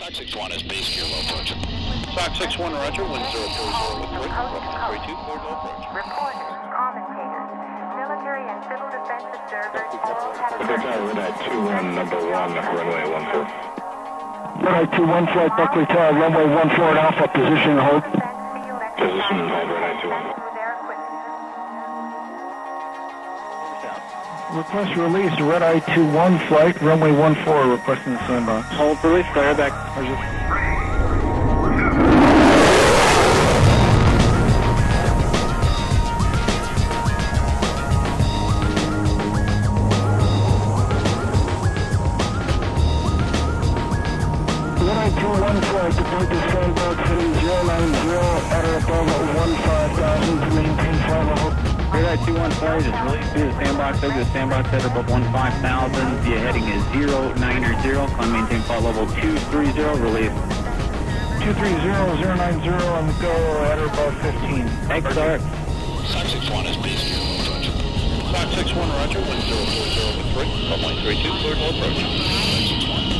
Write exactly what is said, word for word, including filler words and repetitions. Sock six one is base to your low approach. Sock six one, roger, one zero four zero with three, three two, forward low approach. Reporters, commentators, military and civil defense observers all have a turn. Runway two one, number one, runway one four. Runway two one, flight Buckley Tower, runway one four at Alpha, position and hold. Position and hold, runway two one. Request release, red eye two one flight, runway one four, requesting the sandbox. Hold for release, fire back. Red eye two one flight, deploy to sandbox heading zero nine zero at or above fifteen thousand to maintain flight level. Red Eye two one flight is released through the sandbox, over the sandbox at above fifteen thousand. The heading is zero nine zero, climb maintain flight level two three zero, release. two three zero, zero nine zero on the go at or above fifteen. Thanks, Sark. Sock six one is base to your low approach. Sock six one, roger, one zero four zero with three, one point three two, cleared low approach.